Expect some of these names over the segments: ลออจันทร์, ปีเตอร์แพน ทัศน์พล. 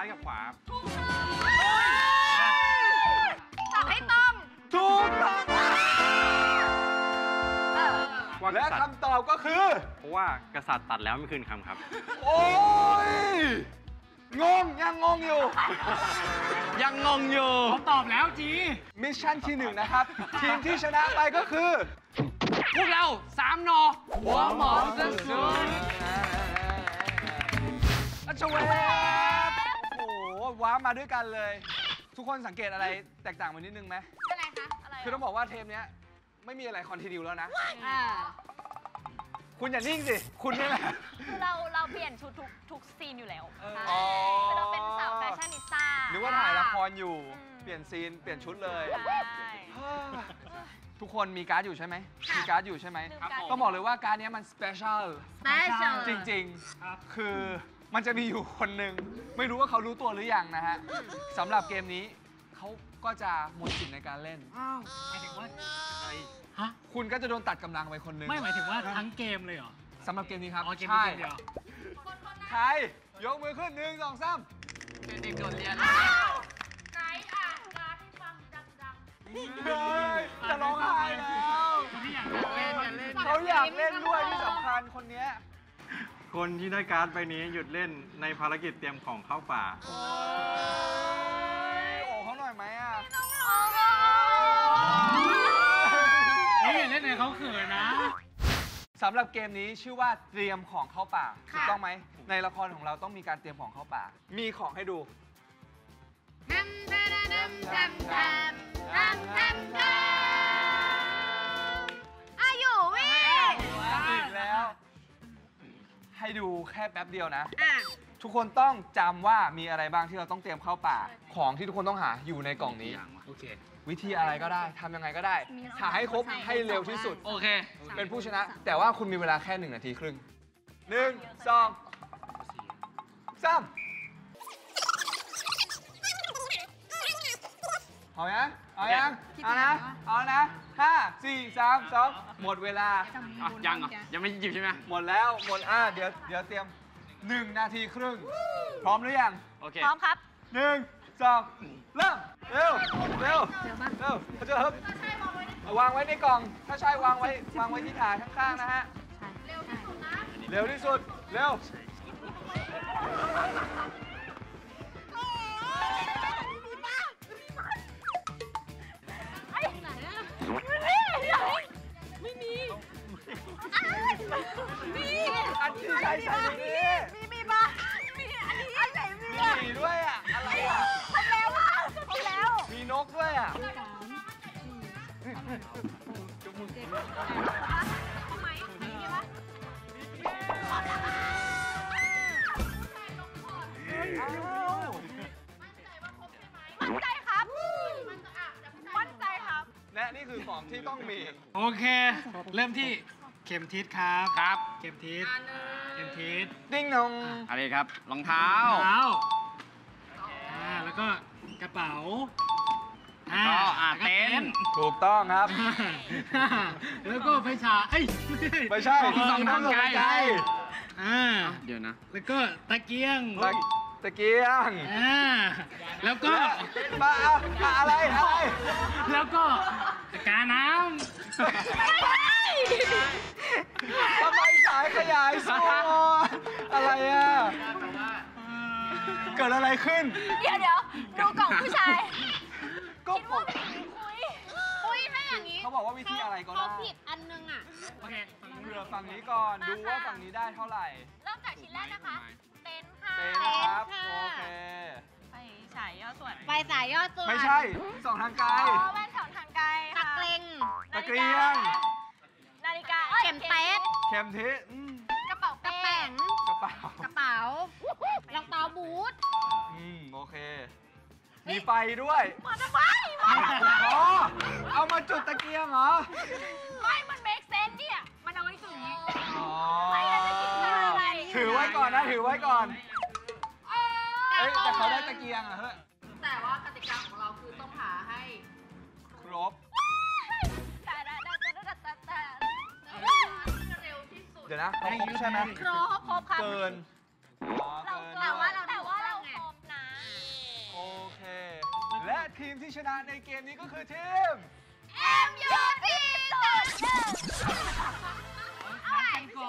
ายกับขวาจับให้ตรงถูกต้องและคำตอบก็คือเพราะว่ากษัตริย์ตัดแล้วไม่คืนคำครับโอ้ยงงยังงงอยู่ยังงงอยู่เขาตอบแล้วจีมิชชั่นที่1นะครับทีมที่ชนะไปก็คือพวกเรา3นอหัวหมอซึ่งซึ่งอัชเวฟโอ้โหว้ามาด้วยกันเลยทุกคนสังเกตอะไรแตกต่างไปนิดนึงไหมอะไรคะอะไรคือต้องบอกว่าเทปนี้ไม่มีอะไรคอนทินิวแล้วนะคุณอย่านิ่งสิคุณนี่แหละเราเปลี่ยนชุดทุกซีนอยู่แล้วเราเป็นสาวแฟชั่นนิสต้าหรือว่าถ่ายละครอยู่เปลี่ยนซีนเปลี่ยนชุดเลยทุกคนมีการ์ดอยู่ใช่ไหมมีการ์ดอยู่ใช่ไหมต้องบอกเลยว่าการ์ดนี้มันสเปเชียลจริงๆคือมันจะมีอยู่คนหนึ่งไม่รู้ว่าเขารู้ตัวหรือยังนะฮะสำหรับเกมนี้เขาก็จะหมดสิทธิ์ในการเล่นหมายถึงว่าคุณก็จะโดนตัดกำลังไปคนนึงไม่หมายถึงว่าทั้งเกมเลยเหรอสำหรับเกมนี้ครับใช่ใครยกมือขึ้น1 2 3เป็นเด็กโดนเรียนไหนอ่ะการให้ฟังดังๆจะร้องไห้แล้วเขาอยากเล่นด้วยที่สำคัญคนนี้คนที่ได้การ์ดใบนี้หยุดเล่นในภารกิจเตรียมของเข้าป่าโอ้เขาหน่อยไหมอ่ะนี่เล่นในเขาเขินนะสำหรับเกมนี้ชื่อว่าเตรียมของเข้าป่าถูกต้องไหมในละครของเราต้องมีการเตรียมของเข้าป่ามีของให้ดูอายุวิอีกแล้วให้ดูแค่แป๊บเดียวนะทุกคนต้องจำว่ามีอะไรบ้างที่เราต้องเตรียมเข้าป่าของที่ทุกคนต้องหาอยู่ในกล่องนี้วิธีอะไรก็ได้ทำยังไงก็ได้หาให้ครบให้เร็วที่สุดโอเคเป็นผู้ชนะแต่ว่าคุณมีเวลาแค่1 นาทีครึ่ง1 2 3เอายังเอายังเอานะเอานะ5 4 3 2หมดเวลายังเหรอยังไม่หยิบใช่ไหมหมดแล้วหมดเดี๋ยวเตรียม1 นาทีครึ่งพร้อมหรือยังโอเคพร้อมครับ1 2เริ่มเร็ววางไว้ในกล่องถ้าใช่วางไว้ที่ถาดข้างๆนะฮะเร็วที่สุดและนี่คือของที่ต้องมีโอเคเริ่มที่เข็มทิศครับเข็มทิศติ้งนงอะไรครับรองเท้าแล้วก็กระเป๋าเต็นท์ถูกต้องครับแล้วก็ไฟฉายไม่ใช่ส่องทางไกลเดี๋ยวนะแล้วก็ตะเกียงแล้วก็มาอะไรแล้วก็กาน้ำทำไมสายขยายส่วนอะไรอ่ะเกิดอะไรขึ้นเดี๋ยวดูกล่องผู้ชายคิดว่าผิดคุยถ้าอย่างนี้เขาบอกว่าวิธีอะไรก็ได้เขาผิดอันนึงอ่ะโอเคเรือฝั่งนี้ก่อนดูว่าฝั่งนี้ได้เท่าไหร่เริ่มจากชิ้นแรกนะคะเต็นท์ครับโอเคไปสายย่อส่วนไม่ใช่ส่องทางไกลค่ะตะเกียงนาฬิกาเข็มทิศกระเป๋ารองเท้าบูทโอเคมีไฟด้วยเอามาจุดตะเกียงเหรอไม่มันเมคเซนส์เนี่ยมันเอาไว้จุดนี้ถือไว้ก่อนแต่เขาได้ตะเกียงอะเฮ้ยแต่ว่ากติกาของเราคือต้องหาให้ครบเดี๋ยวนะครบใช่ไหมครบครับเกินแต่ว่าเราครบนะ ทีมที่ชนะในเกมนี้ก็คือทีม MUT 5 4 3 2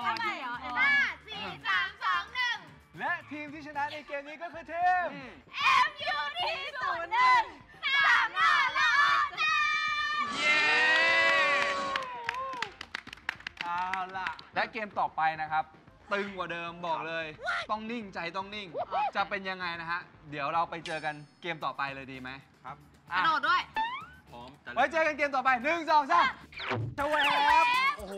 1และทีมที่ชนะในเกมนี้ก็คือทีม MUT 01 3 ล่าละออเจ้าเอาล่ะและเกมต่อไปนะครับตึงกว่าเดิมบอกเลยต้องนิ่งใจต้องนิ่งจะเป็นยังไงนะฮะเดี๋ยวเราไปเจอกันเกมต่อไปเลยดีไหมครับกระโดดด้วยพร้อมไว้เจอกันเกมต่อไป1 2 3ทะเวฟโอ้โห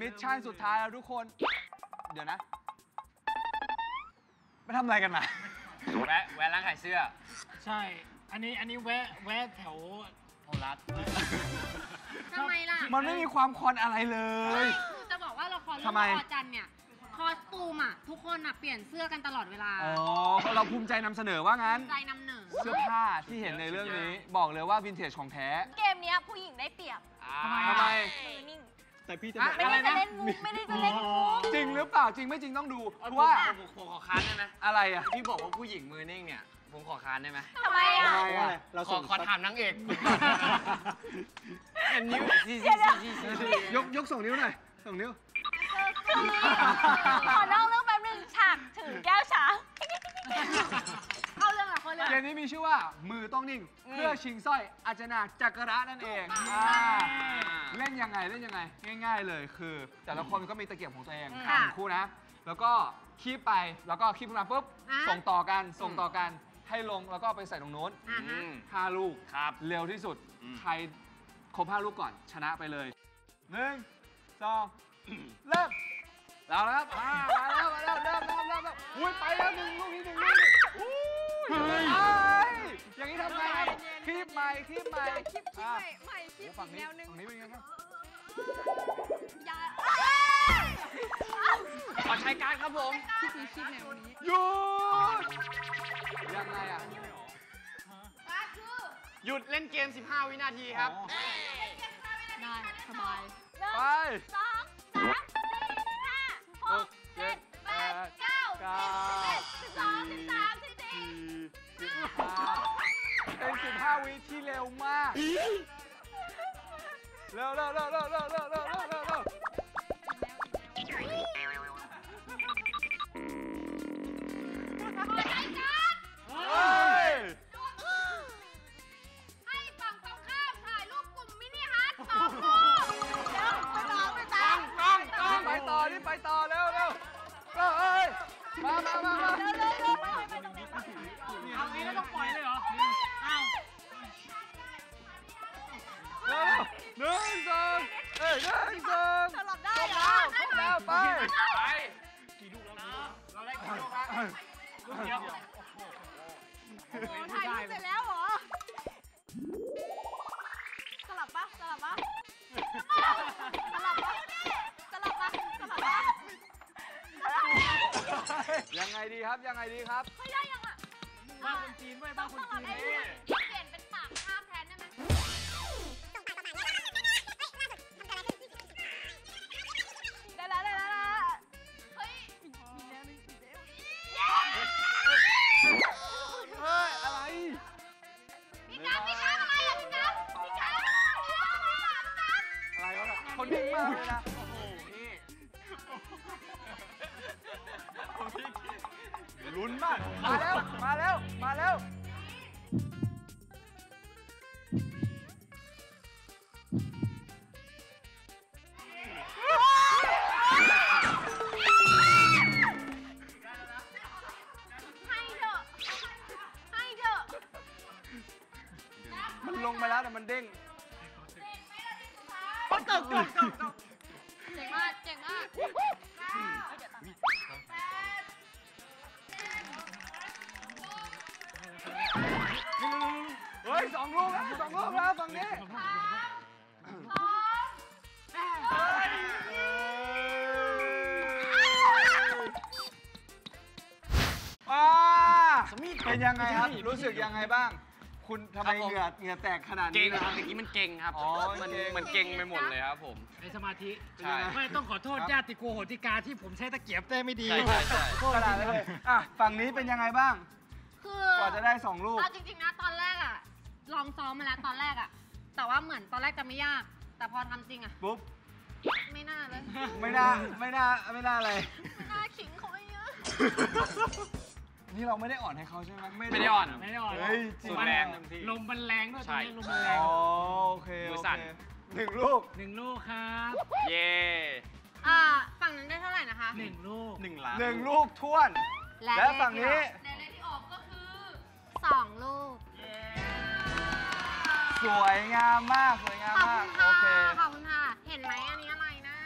มิชชั่นสุดท้ายแล้วทุกคนเดี๋ยวนะไปทำอะไรกันมาแวะล้างไข่เสื้อใช่อันนี้แวะแถวโอรัสทำไมล่ะมันไม่มีความคอนอะไรเลยคอเรื่องคอจันเนี่ยคอสตูมอ่ะทุกคนอ่ะเปลี่ยนเสื้อกันตลอดเวลาอ๋อเราภูมิใจนำเสนอว่างั้นภูมิใจนำเสนอเสื้อผ้าที่เห็นในเรื่องนี้บอกเลยว่าวินเทจของแท้เกมนี้ผู้หญิงได้เปรียบทำไมนิ่งแต่พี่จะไม่ได้จะเล่นมุกไม่ได้จะเล่นมุกจริงหรือเปล่าจริงไม่จริงต้องดูว่าผมขอค้านได้ไหมอะไรอ่ะพี่บอกว่าผู้หญิงมือนิ่งเนี่ยผมขอค้านได้ไหมทำไมอ่ะเราขอถามนางเอกเอ็นนิ้วยกส่งนิ้วหน่อยส่งนิ้วขอนอกเรื่องแป๊บนึงฉากถือแก้วชาเข้าเรื่องละคนเลยเกมนี้มีชื่อว่ามือต้องนิ่งเพื่อชิงสร้อยอัจฉนาจักระนั่นเองเล่นยังไงง่ายๆเลยคือแต่ละคนก็มีตะเกียบของตัวเองคู่นะแล้วก็คีบไปแล้วก็คีบขึ้นมาปุ๊บส่งต่อกันให้ลงแล้วก็ไปใส่ตรงโน้น5 ลูกเร็วที่สุดใครครบ5 ลูกก่อนชนะไปเลย1 2เริ่มแล้วนะครับมาแล้วเริ่มอุ้ยไปแล้ว1 ลูกนี้อย่างนี้ทำไงคลิปใหม่ฝั่งนี้เป็นไงครับขอใช้การครับผมที่สีคลิปแนวนี้ยุดยังไงอ่ะหยุดเล่นเกม15 วินาทีครับได้สบายไป6 7 8 9 10 11 12 13 14เป็น15 วิที่เร็วมากเร็วยังไงดีครับไม่ได้ยังอ่ะบ้านคนจีนไม่บ้านคนจีนเปลี่ยนเป็นปากข้ามแทนได้ไหมได้เฮ้ยอะไรพี่กั๊บอะไรอ่ะพี่กั๊บอะไรวะเนี่ยคนนิ่งมากเลยนะลุ้นมากมาแล้วให้เถอะมันลงไปแล้วแต่มันเด้งตกเจ๋งมากเฮ้ย2 ลูกแล้วฝั่งนี้เป็นยังไงครับรู้สึกยังไงบ้างคุณทำไมเหงื่อแตกขนาดนี้นะครับอย่างนี้มันเก่งครับมันเก่งไปหมดเลยครับผมในสมาธิไม่ต้องขอโทษญาติโกโหติกาที่ผมใช้ตะเกียบเต้ไม่ดีขนาดเลยฝั่งนี้เป็นยังไงบ้าง คือกว่าจะได้2ลูกเอาจริงๆนะตอนแรกอ่ะลองซ้อมมาแล้วตอนแรกอ่ะแต่ว่าเหมือนตอนแรกจะไม่ยากแต่พอทำจริงอ่ะปุ๊บไม่น่าเลยไม่น่าอะไรไม่น่าขิงเขาไม่เยอะนี่เราไม่ได้อ่อนให้เขาใช่ไหมไม่ได้อ่อนสุดแรงลมมันแรงด้วยใช่ลมมันแรงโอเค1 ลูกครับเย่ฝั่งนั้นได้เท่าไหร่นะคะ1 ลูกท้วนและฝั่งนี้ในเลขที่ออกก็คือ2 ลูกสวยงามมากโอเคขอบคุณค่ะเห็นไหมอันนี้อะไรนะ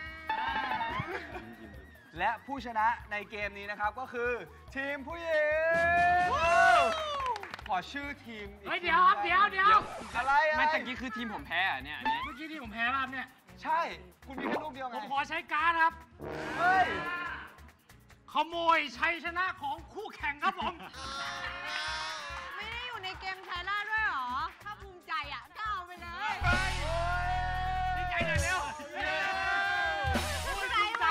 และผู้ชนะในเกมนี้นะครับก็คือทีมผู้หญิงขอชื่อทีมอีกเดี๋ยวอะไรไม่ตะกี้คือทีมผมแพ้อ่ะเนี่ยเมื่อกี้ทีมผมแพ้รอบเนี่ยใช่คุณมีแค่ลูกเดียวไงผมขอใช้การ์ดครับเฮ้ยขโมยชัยชนะของคู่แข่งครับผมไม่ได้อยู่ในเกมไทยล่าด้วยหรอถ้าภูมิใจอ่ะก็เอาไปเลยดีใจหน่อยเร็วภูมิใจอยู่ในกา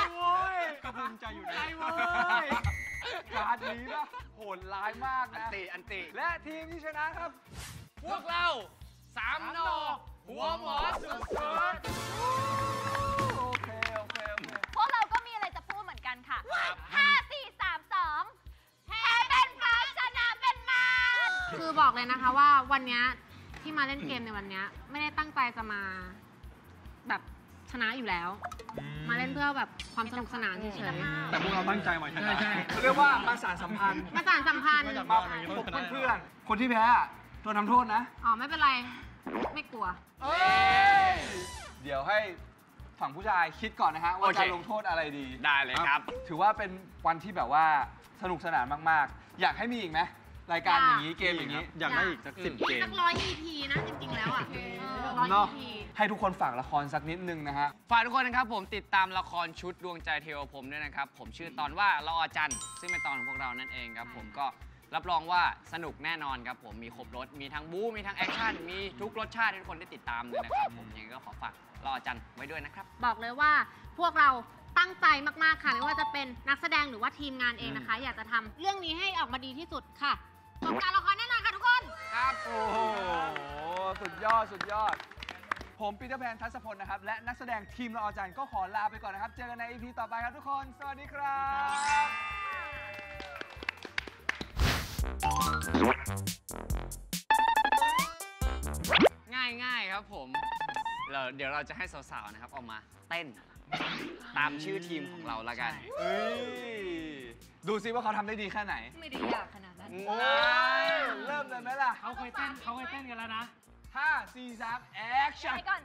ร์ดนี้นะโหดร้ายมากนะอันติและทีมที่ชนะครับพวกเรา3 หนอหัวหมอสุดๆโอเคพวกเราก็มีอะไรจะพูดเหมือนกันค่ะ5 4 3 2แพ้เป็นฟ้าชนะเป็นมาคือบอกเลยนะคะว่าวันนี้ที่มาเล่นเกมในวันนี้ไม่ได้ตั้งใจจะมาแบบชนะอยู่แล้วมาเล่นเพื่อแบบความสนุกสนานเฉยๆแต่พวกเราตั้งใจมาชนะเรียกว่ามาสานสัมพันธ์มาปกป้องเพื่อนคนที่แพ้โดนทำโทษนะอ๋อไม่เป็นไรไม่กลัวเดี๋ยวให้ฝั่งผู้ชายคิดก่อนนะฮะว่าจะลงโทษอะไรดีได้เลยครับถือว่าเป็นวันที่แบบว่าสนุกสนานมากๆอยากให้มีอีกไหมรายการอย่างนี้เกมอย่างนี้อยากได้อีกสัก10 เกมสัก100 EPนะจริงๆแล้วอ่ะ100 EPให้ทุกคนฝากละครสักนิดนึงนะฮะฝากทุกคนนะครับผมติดตามละครชุดดวงใจเทวพรหมด้วยนะครับผมชื่อตอนว่าละอจันทร์ซึ่งเป็นตอนของพวกเรานั่นเองครับผมก็รับรองว่าสนุกแน่นอนครับผมมีครบรสมีทั้งบู๊มีทั้งแอคชั่นมีทุกรสชาติให้ทุกคนได้ติดตามเลยนะครับผมยังไงก็ขอฝากละอจันทร์ไว้ด้วยนะครับบอกเลยว่าพวกเราตั้งใจมากๆค่ะไม่ว่าจะเป็นนักแสดงหรือว่าทีมงานเองนะคะอยากจะทำเรื่องนี้ให้ออกมาดีที่สุดค่ะผลการละครแน่นอนค่ะทุกคนครับโอ้โหสุดยอดผมปีเตอร์แพนทัศพลนะครับและนักแสดงทีมละอจันทร์ก็ขอลาไปก่อนนะครับเจอกันใน EP ต่อไปครับทุกคนสวัสดีครับง่ายครับผมเดี๋ยวเราจะให้สาวๆนะครับออกมาเต้นตามชื่อทีมของเราละกันดูซิว่าเขาทำได้ดีแค่ไหนไม่ได้ยากขนาดนั้นเริ่มเลยไหมล่ะเขาเคยเต้นกันแล้วนะ5 4 3แอคชั่นไปก่อน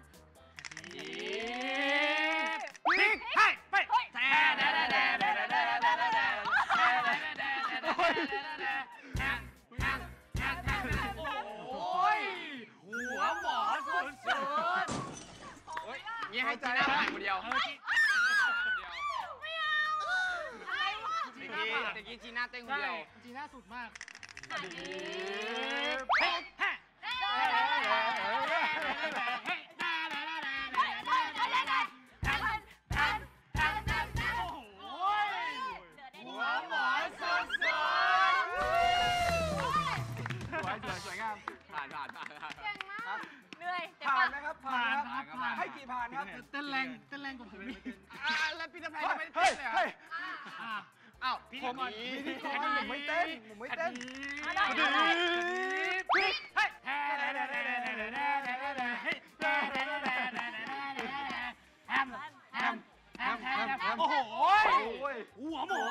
พลิกให้ไปแทนโอ้ยหัวหมอสุดๆโอ้ยนี่ให้จีน่าผ่านคนเดียวไม่เอาตะกี้จีน่าเต้นคนเดียวจีน่าสุดมากผ่านให้กี่ผ่านครับเต้นแรงกว่าผมอีกแล้วพี่จะไปไม่เต้นเลยเหรออ้าวพี่ก่อนผมไม่เต้นแฮมโอ้โหหัวหมู